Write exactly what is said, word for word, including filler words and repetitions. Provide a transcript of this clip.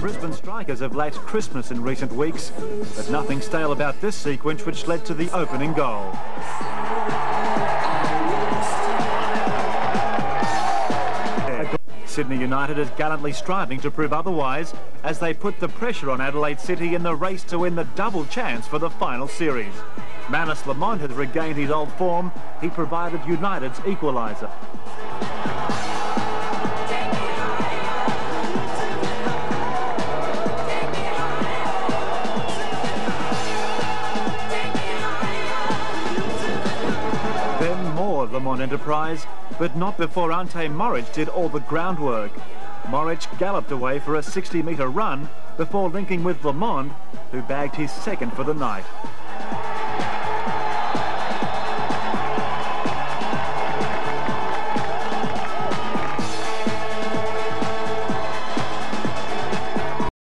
Brisbane Strikers have lacked crispness in recent weeks, but nothing stale about this sequence which led to the opening goal. Sydney United is gallantly striving to prove otherwise as they put the pressure on Adelaide City in the race to win the double chance for the final series. Manus Lamond has regained his old form. He provided United's equaliser. Lamond Enterprise, but not before Ante Moric did all the groundwork. Moric galloped away for a sixty metre run before linking with Lamond, who bagged his second for the night.